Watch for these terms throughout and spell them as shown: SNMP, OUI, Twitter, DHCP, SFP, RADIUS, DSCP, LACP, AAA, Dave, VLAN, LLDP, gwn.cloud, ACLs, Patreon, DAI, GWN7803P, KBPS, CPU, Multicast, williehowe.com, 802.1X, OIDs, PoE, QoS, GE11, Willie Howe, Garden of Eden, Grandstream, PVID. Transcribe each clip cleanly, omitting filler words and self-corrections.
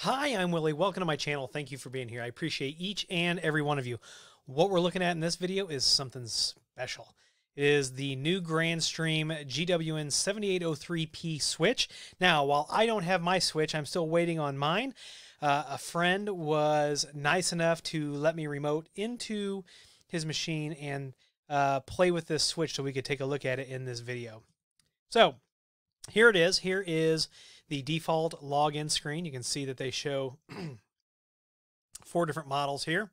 Hi, I'm Willie. Welcome to my channel. Thank you for being here. I appreciate each and every one of you. What we're looking at in this video is something special. It is the new Grandstream GWN7803P switch. Now, while I don't have my switch, I'm still waiting on mine. A friend was nice enough to let me remote into his machine and play with this switch so we could take a look at it in this video. So here it is. Here is the default login screen. You can see that they show four different models here.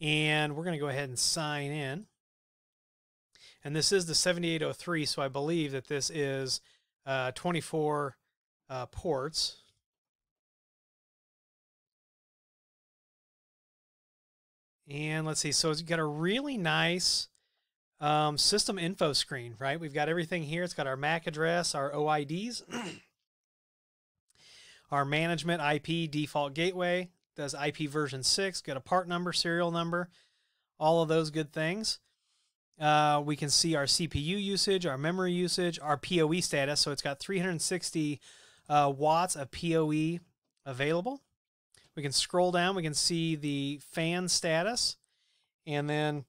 And we're going to go ahead and sign in. And this is the 7803, so I believe that this is 24 ports. And let's see, so it's got a really nice system info screen, right? We've got everything here. It's got our MAC address, our OIDs, our management IP, default gateway, does IP version 6, got a part number, serial number, all of those good things. We can see our CPU usage, our memory usage, our PoE status. So it's got 360 watts of PoE available. We can scroll down. We can see the fan status. And then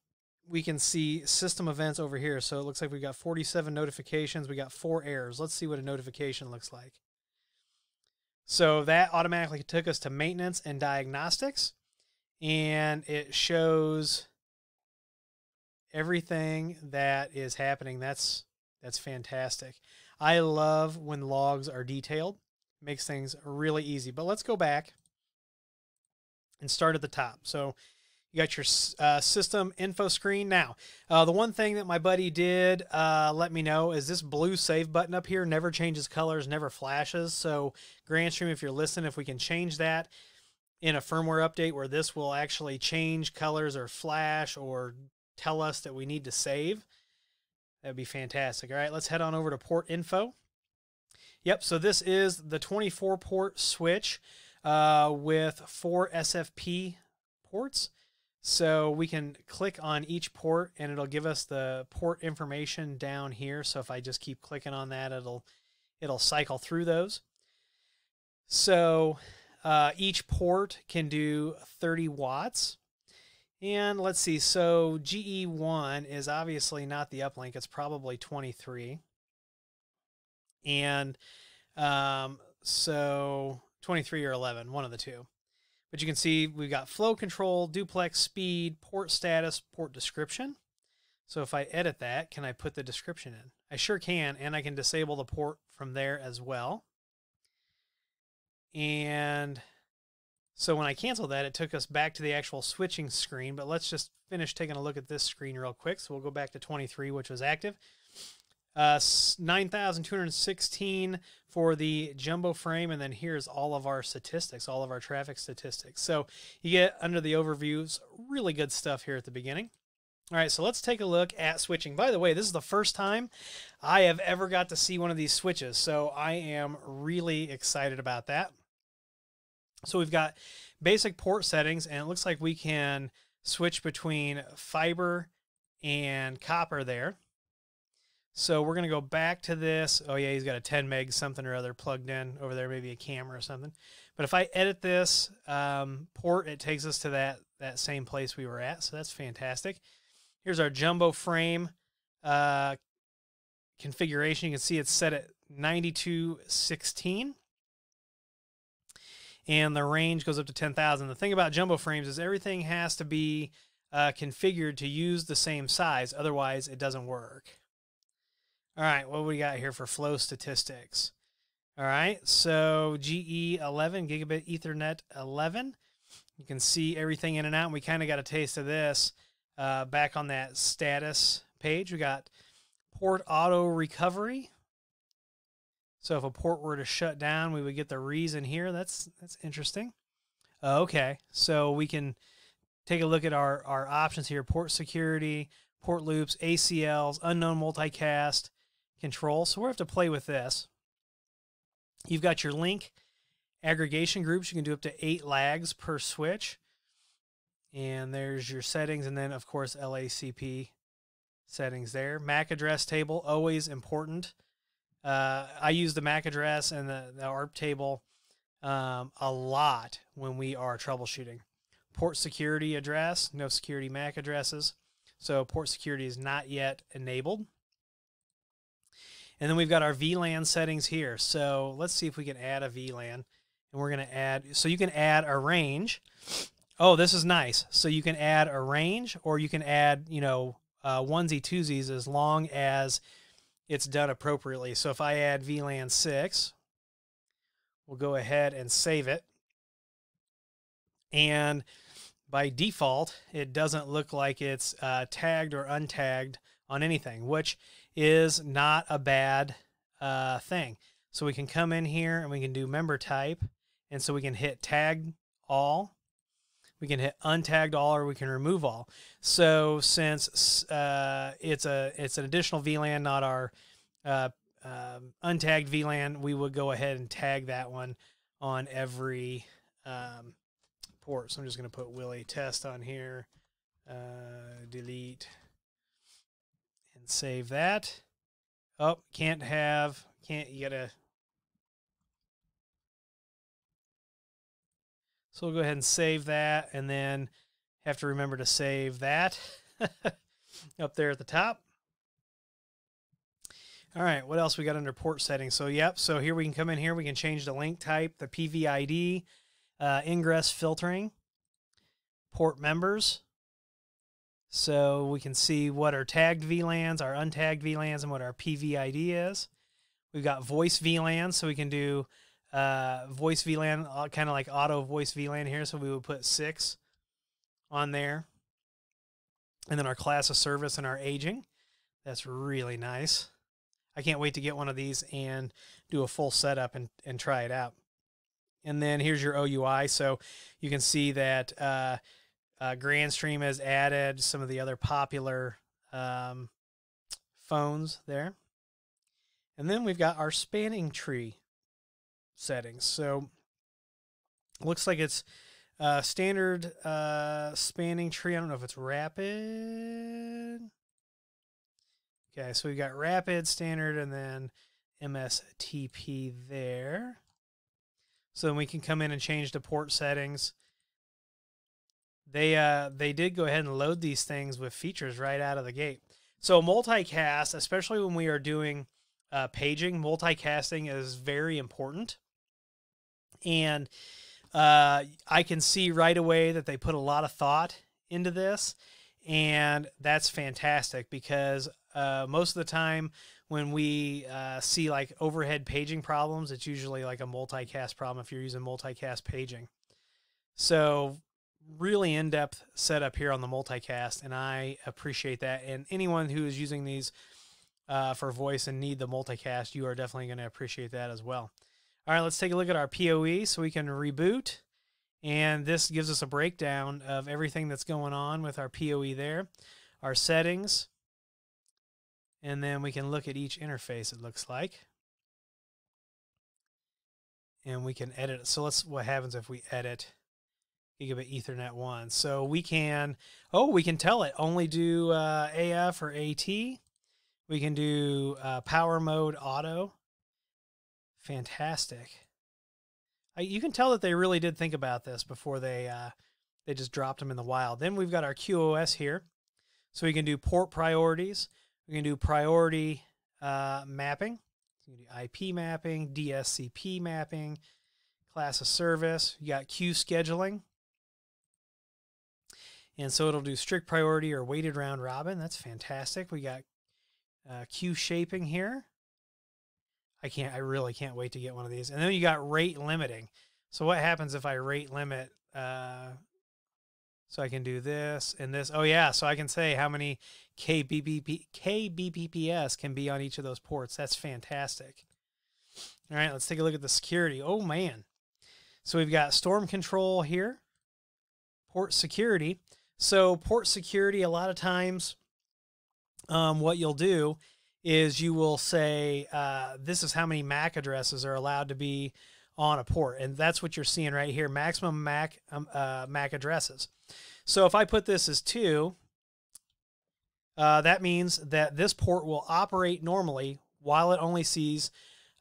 we can see system events over here. So it looks like we've got 47 notifications. We got 4 errors. Let's see what a notification looks like. So that automatically took us to maintenance and diagnostics. And it shows everything that is happening. That's fantastic. I love when logs are detailed. It makes things really easy. But let's go back and start at the top. So you got your system info screen. Now, the one thing that my buddy did let me know is this blue save button up here never changes colors, never flashes. So Grandstream, if you're listening, if we can change that in a firmware update where this will actually change colors or flash or tell us that we need to save, that'd be fantastic. All right, let's head on over to port info. Yep, so this is the 24 port switch with 4 SFP ports. So we can click on each port and it'll give us the port information down here. So if I just keep clicking on that, it'll cycle through those. So each port can do 30 watts. And let's see, so GE1 is obviously not the uplink. It's probably 23. And so 23 or 11, one of the two. But you can see we've got flow control, duplex speed, port status, port description. So if I edit that, can I put the description in? I sure can, and I can disable the port from there as well. And so when I canceled that, it took us back to the actual switching screen, but let's just finish taking a look at this screen real quick. So we'll go back to 23, which was active. 9,216 for the jumbo frame, and then here's all of our statistics, all of our traffic statistics. So you get under the overviews, really good stuff here at the beginning. All right, so let's take a look at switching. By the way, this is the first time I have ever got to see one of these switches, so I am really excited about that. So we've got basic port settings, and it looks like we can switch between fiber and copper there. So we're going to go back to this. Oh, yeah, he's got a 10 meg something or other plugged in over there, maybe a camera or something. But if I edit this port, it takes us to that same place we were at, so that's fantastic. Here's our jumbo frame configuration. You can see it's set at 9216. And the range goes up to 10,000. The thing about jumbo frames is everything has to be configured to use the same size. Otherwise, it doesn't work. All right, what do we got here for flow statistics? All right, so GE11, Gigabit Ethernet 11. You can see everything in and out, and we kind of got a taste of this back on that status page. We got port auto recovery. So if a port were to shut down, we would get the reason here. That's interesting. Okay, so we can take a look at our options here. Port security, port loops, ACLs, unknown multicast, control. So we'll have to play with this. You've got your link aggregation groups. You can do up to 8 lags per switch. And there's your settings. And then, of course, LACP settings there. MAC address table, always important. I use the MAC address and the ARP table a lot when we are troubleshooting. Port security address, no security MAC addresses. So port security is not yet enabled. And then we've got our VLAN settings here. So let's see if we can add a VLAN. And we're going to add, so you can add a range. Oh, this is nice. So you can add a range, or you can add, you know, onesie twosies as long as it's done appropriately. So if I add VLAN 6, we'll go ahead and save it. And by default, it doesn't look like it's tagged or untagged on anything, which is not a bad thing. So we can come in here and we can do member type. And so we can hit tag all. We can hit untagged all, or we can remove all. So since it's an additional VLAN, not our untagged VLAN, we would go ahead and tag that one on every port. So I'm just going to put Willie test on here, delete, and save that. Oh, can't have, can't, you gotta. So we'll go ahead and save that, and then have to remember to save that up there at the top. All right, what else we got under port settings? So, yep, so here we can come in here. We can change the link type, the PVID, ingress filtering, port members. So we can see what our tagged VLANs, our untagged VLANs, and what our PVID is. We've got voice VLANs, so we can do voice VLAN, kind of like auto voice VLAN here. So we would put 6 on there. And then our class of service and our aging. That's really nice. I can't wait to get one of these and do a full setup and try it out. And then here's your OUI. So you can see that Grandstream has added some of the other popular phones there. And then we've got our spanning tree settings. So looks like it's standard spanning tree. I don't know if it's rapid. Okay, so we've got rapid, standard, and then MSTP there. So then we can come in and change the port settings. They did go ahead and load these things with features right out of the gate. So multicast, especially when we are doing paging, multicasting is very important. And I can see right away that they put a lot of thought into this, and that's fantastic, because most of the time when we see like overhead paging problems, it's usually like a multicast problem if you're using multicast paging. So really in-depth setup here on the multicast, and I appreciate that. And anyone who is using these for voice and need the multicast, you are definitely going to appreciate that as well. All right, let's take a look at our PoE. So we can reboot, and this gives us a breakdown of everything that's going on with our PoE there, our settings, and then we can look at each interface, it looks like, and we can edit it. So let's, what happens if we edit Gigabit Ethernet 1? So we can, oh, we can tell it only do AF or AT. We can do power mode auto. Fantastic. You can tell that they really did think about this before they just dropped them in the wild. Then we've got our QoS here. So we can do port priorities. We can do priority mapping. So you can do IP mapping, DSCP mapping, class of service. You got queue scheduling. And so it'll do strict priority or weighted round robin. That's fantastic. We got queue shaping here. I really can't wait to get one of these. And then you got rate limiting. So what happens if I rate limit? So I can do this and this. Oh yeah. So I can say how many KBPS can be on each of those ports. That's fantastic. All right, let's take a look at the security. Oh man. So we've got storm control here, port security. So port security, a lot of times, what you'll do is you will say, this is how many MAC addresses are allowed to be on a port. And that's what you're seeing right here, maximum MAC addresses. So if I put this as 2, that means that this port will operate normally while it only sees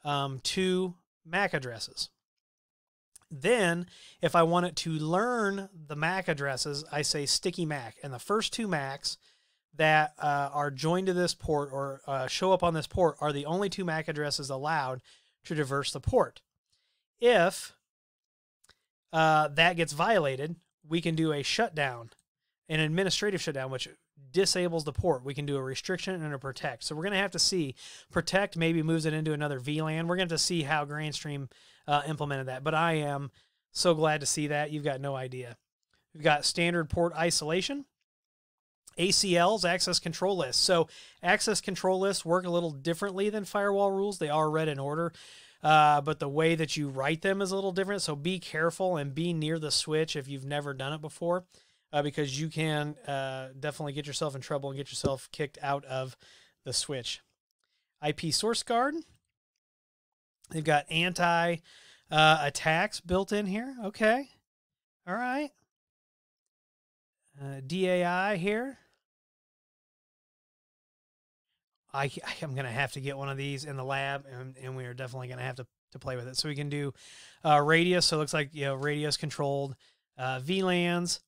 2 MAC addresses. Then if I want it to learn the MAC addresses, I say sticky MAC, and the first two MACs that are joined to this port or show up on this port are the only two MAC addresses allowed to traverse the port. If that gets violated, we can do a shutdown, an administrative shutdown, which disables the port. We can do a restriction and a protect. So we're going to have to see. Protect maybe moves it into another VLAN. We're going to have to see how Grandstream implemented that. But I am so glad to see that. You've got no idea. We've got standard port isolation, ACLs, access control lists. So access control lists work a little differently than firewall rules. They are read in order, but the way that you write them is a little different. So be careful and be near the switch if you've never done it before, because you can definitely get yourself in trouble and get yourself kicked out of the switch. IP source guard. They've got anti-attacks built in here. Okay. All right. DAI here. I'm going to have to get one of these in the lab, and we are definitely going to have to play with it. So we can do RADIUS. So it looks like, you know, RADIUS controlled VLANs.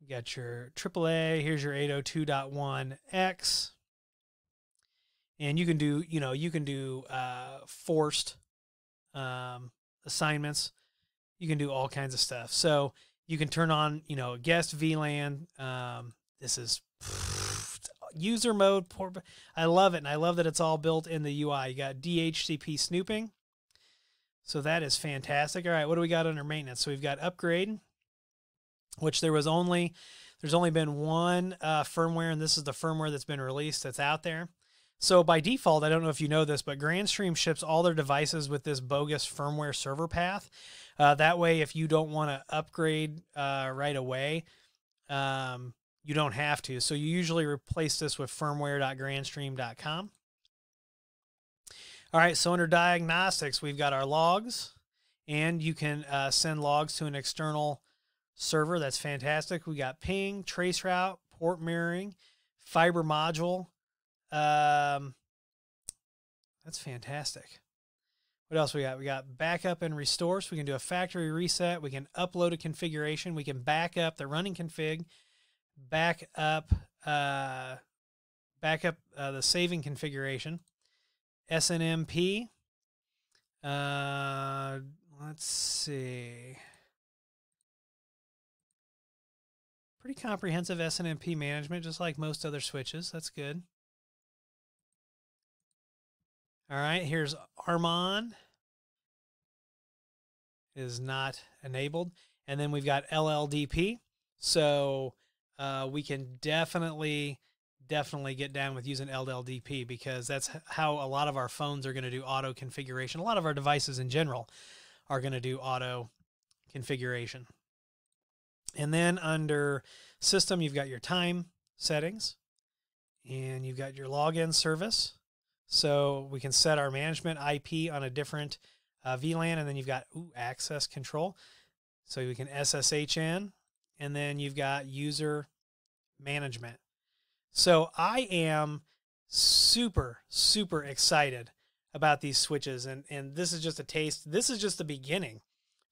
You got your AAA. Here's your 802.1X. And you can do, you know, you can do forced assignments. You can do all kinds of stuff. So you can turn on, you know, guest VLAN. This is user mode. I love it, and I love that it's all built in the UI. You got DHCP snooping. So that is fantastic. All right, what do we got under maintenance? So we've got upgrade, which there's only been one firmware, and this is the firmware that's been released that's out there. So by default, I don't know if you know this, but Grandstream ships all their devices with this bogus firmware server path. That way, if you don't want to upgrade right away, you don't have to. So you usually replace this with firmware.grandstream.com. All right, so under diagnostics, we've got our logs, and you can send logs to an external server. That's fantastic. We got ping, traceroute, port mirroring, fiber module. That's fantastic. What else we got? We got backup and restore. So we can do a factory reset. We can upload a configuration. We can back up the running config, back up the saving configuration, SNMP. Let's see. Pretty comprehensive SNMP management, just like most other switches. That's good. All right, here's Armon is not enabled. And then we've got LLDP. So we can definitely get down with using LLDP, because that's how a lot of our phones are going to do auto configuration. A lot of our devices in general are going to do auto configuration. And then under system, you've got your time settings, and you've got your login service. So we can set our management IP on a different VLAN, and then you've got access control. So we can SSH in, and then you've got user management. So I am super, super excited about these switches, and this is just a taste. This is just the beginning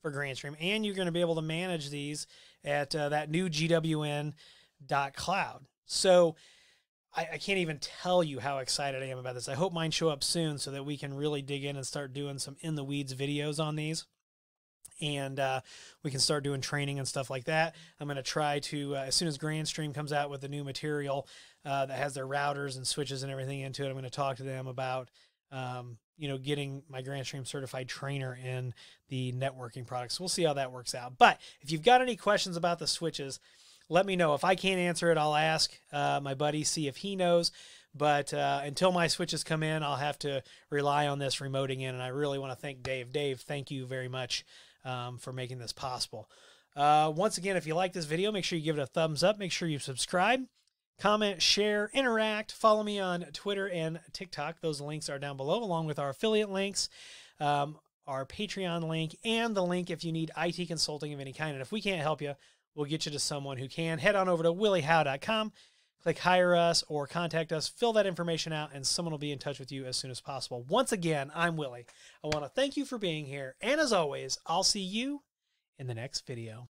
for Grandstream, and you're going to be able to manage these at that new gwn.cloud. So I can't even tell you how excited I am about this. I hope mine show up soon so that we can really dig in and start doing some in the weeds videos on these. And we can start doing training and stuff like that. I'm going to try to, as soon as Grandstream comes out with the new material that has their routers and switches and everything into it, I'm going to talk to them about, you know, getting my Grandstream certified trainer in the networking products. We'll see how that works out. But if you've got any questions about the switches, let me know. If I can't answer it, I'll ask my buddy, see if he knows. But until my switches come in, I'll have to rely on this remoting in. And I really want to thank Dave. Dave, thank you very much for making this possible. Once again, if you like this video, make sure you give it a thumbs up. Make sure you subscribe, comment, share, interact. Follow me on Twitter and TikTok. Those links are down below, along with our affiliate links, our Patreon link, and the link if you need IT consulting of any kind. And if we can't help you, we'll get you to someone who can. Head on over to williehowe.com. click hire us or contact us, fill that information out, and someone will be in touch with you as soon as possible. Once again, I'm Willie. I want to thank you for being here, and as always, I'll see you in the next video.